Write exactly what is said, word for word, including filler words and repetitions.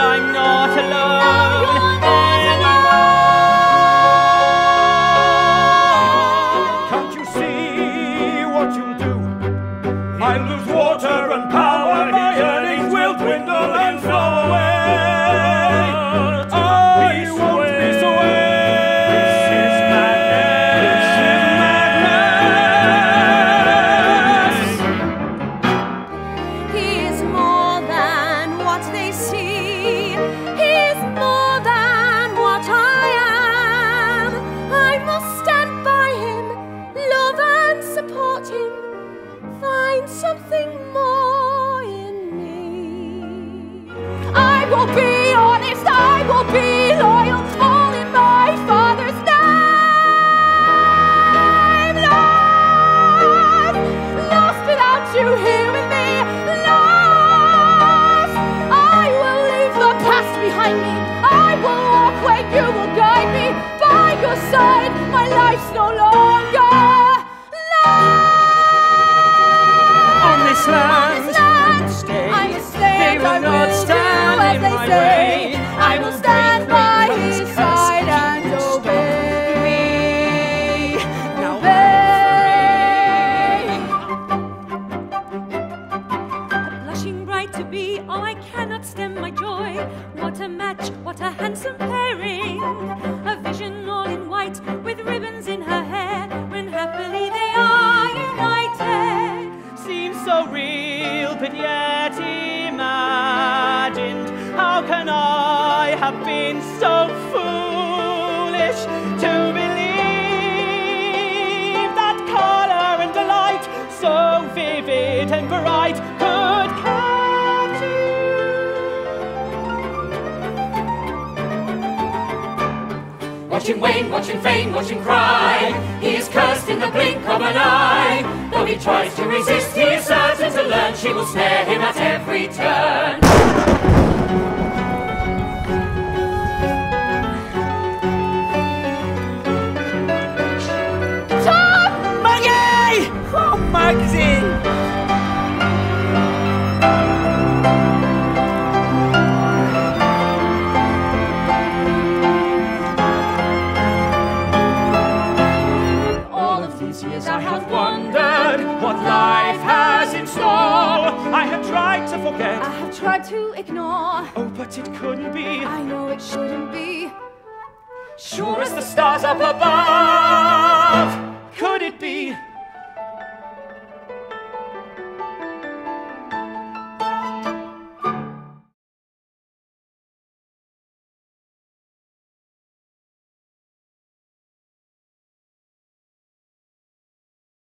and I'm not alone anymore. Can't you see what you'll do? I'll lose water and power, my earnings will dwindle and flow away. Something more in me. I will be honest, I will be loyal, all in my Father's name. Lost, lost without you here with me. Lost, I will leave the past behind me. I will walk where you will guide me. By your side, my life's no longer. Land, I will stand, I will stand, I will stand as they say. I will stand by his side and obey me. Now obey. Blushing bright to be, oh, I cannot stem my joy. What a match, what a handsome pairing. A vision all in white with ribbons in her hair. When happily they are united. Seems so real, but yet imagined. How can I have been so foolish to believe that colour and delight, so vivid and bright, could catch you? Watching wane, watching fame, watching cry, he is cursed in the blink of an eye. Though he tries to resist, he is certain to learn she will snare him at every turn. Tom! Maggie! Oh, Maggie! All of these years I have wondered what life has in store. I have tried to forget, I have tried to ignore. Oh, but it couldn't be, I know it shouldn't be. Sure as the stars up above, could it be?